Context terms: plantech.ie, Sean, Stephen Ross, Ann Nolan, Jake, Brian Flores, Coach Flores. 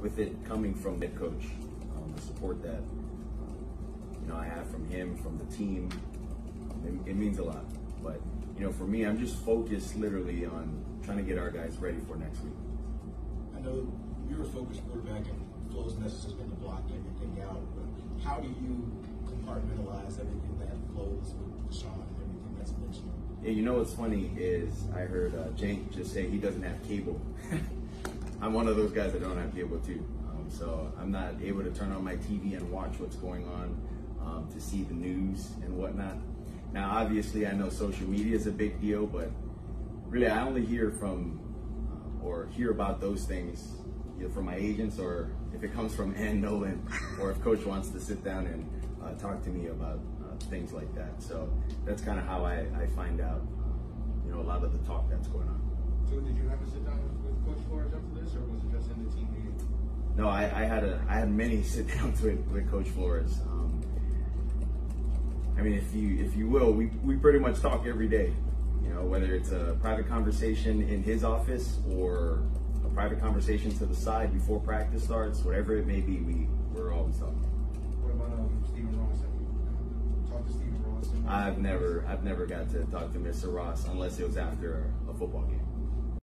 with it coming from head coach, the support that I have from him, from the team, it means a lot. But for me, I'm just focused literally on trying to get our guys ready for next week. I know you're a focused quarterback, and Flores' message has been to block everything out. But how do you compartmentalize everything that flows with Sean and everything that's mentioned? Yeah, what's funny is I heard Jake just say he doesn't have cable. I'm one of those guys that don't have cable too, so I'm not able to turn on my TV and watch what's going on to see the news and whatnot. Now, obviously, I know social media is a big deal, but really, I only hear from or hear about those things either from my agents, or if it comes from Ann Nolan, or if Coach wants to sit down and talk to me about things like that. So that's kind of how I find out, a lot of the talk that's going on. So did you have a sit down with Coach Flores after this, or was it just in the team meeting? No, I had many sit downs with Coach Flores. I mean, if you will, we pretty much talk every day, whether it's a private conversation in his office or a private conversation to the side before practice starts, whatever it may be, we're always talking. What about Stephen Ross? Have you talked to Stephen Ross? I've never got to talk to Mr. Ross unless it was after a football game.